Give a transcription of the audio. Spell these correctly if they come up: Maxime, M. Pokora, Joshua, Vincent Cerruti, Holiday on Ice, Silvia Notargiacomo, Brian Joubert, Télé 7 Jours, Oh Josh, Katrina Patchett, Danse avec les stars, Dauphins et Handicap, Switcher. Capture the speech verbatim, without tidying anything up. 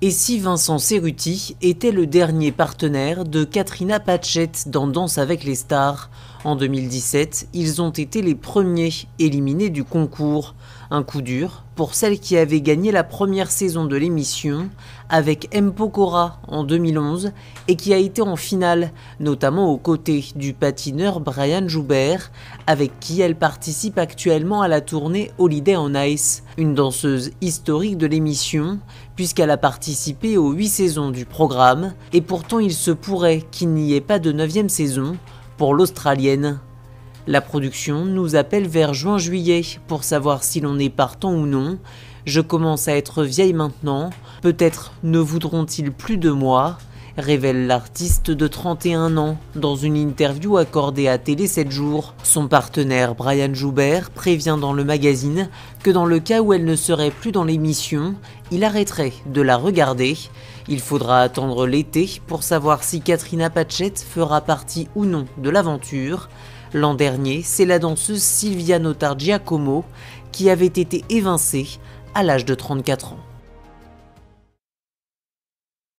Et si Vincent Cerruti était le dernier partenaire de Katrina Patchett dans Danse avec les stars? En deux mille dix-sept, ils ont été les premiers éliminés du concours. Un coup dur pour celle qui avait gagné la première saison de l'émission avec M. Pokora en deux mille onze et qui a été en finale, notamment aux côtés du patineur Brian Joubert, avec qui elle participe actuellement à la tournée Holiday on Ice. Une danseuse historique de l'émission, puisqu'elle a participé aux huit saisons du programme, et pourtant il se pourrait qu'il n'y ait pas de neuvième saison pour l'Australienne. La production nous appelle vers juin-juillet pour savoir si l'on est partant ou non. Je commence à être vieille maintenant, peut-être ne voudront-ils plus de moi, révèle l'artiste de trente et un ans dans une interview accordée à Télé sept jours. Son partenaire Brian Joubert prévient dans le magazine que dans le cas où elle ne serait plus dans l'émission, il arrêterait de la regarder. Il faudra attendre l'été pour savoir si Katrina Patchett fera partie ou non de l'aventure. L'an dernier, c'est la danseuse Silvia Notargiacomo qui avait été évincée à l'âge de trente-quatre ans.